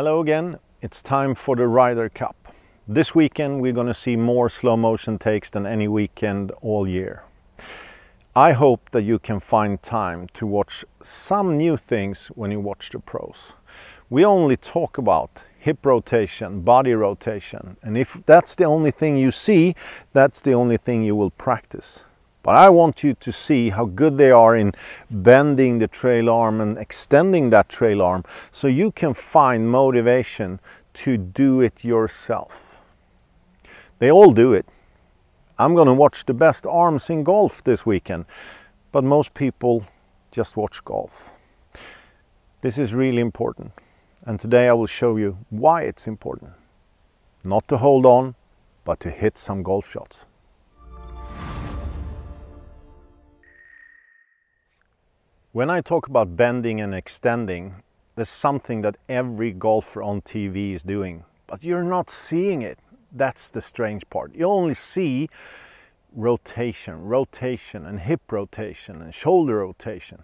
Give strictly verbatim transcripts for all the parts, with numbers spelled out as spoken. Hello again, it's time for the Ryder Cup. This weekend we're going to see more slow motion takes than any weekend all year. I hope that you can find time to watch some new things when you watch the pros. We only talk about hip rotation, body rotation, and if that's the only thing you see, that's the only thing you will practice. But I want you to see how good they are in bending the trail arm and extending that trail arm, so you can find motivation to do it yourself. They all do it. I'm going to watch the best arms in golf this weekend, but most people just watch golf. This is really important, and today I will show you why it's important. Not to hold on, but to hit some golf shots. When I talk about bending and extending, there's something that every golfer on T V is doing, but you're not seeing it. That's the strange part. You only see rotation, rotation, and hip rotation, and shoulder rotation.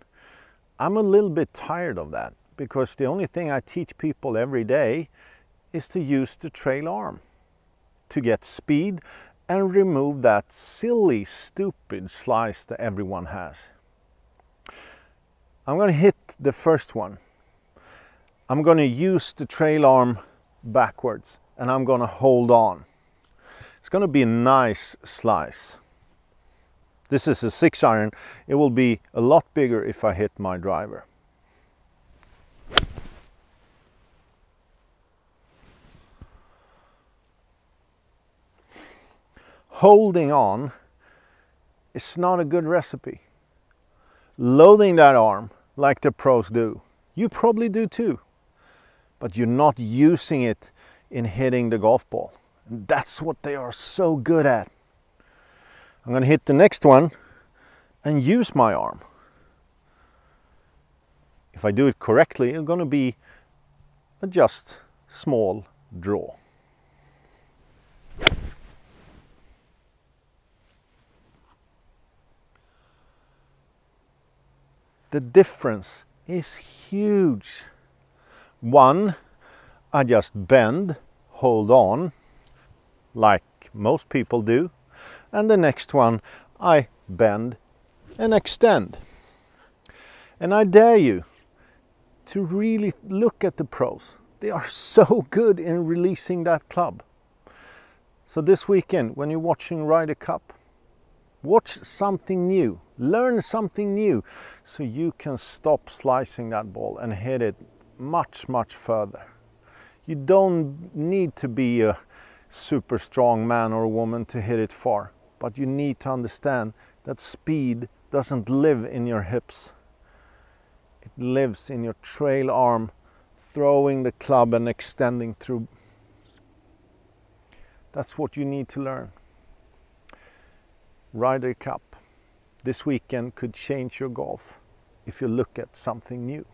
I'm a little bit tired of that, because the only thing I teach people every day is to use the trail arm to get speed and remove that silly, stupid slice that everyone has. I'm going to hit the first one. I'm going to use the trail arm backwards and I'm going to hold on. It's going to be a nice slice. This is a six iron. It will be a lot bigger if I hit my driver. Holding on is not a good recipe. Loading that arm like the pros do, you probably do too, but you're not using it in hitting the golf ball. And that's what they are so good at. I'm going to hit the next one and use my arm. If I do it correctly, it's going to be a just small draw. The difference is huge. One, I just bend, hold on, like most people do. And the next one, I bend and extend. And I dare you to really look at the pros. They are so good in releasing that club. So this weekend, when you're watching Ryder Cup, watch something new, learn something new, so you can stop slicing that ball and hit it much, much further. You don't need to be a super strong man or woman to hit it far, but you need to understand that speed doesn't live in your hips. It lives in your trail arm, throwing the club and extending through. That's what you need to learn. Ryder Cup this weekend could change your golf if you look at something new.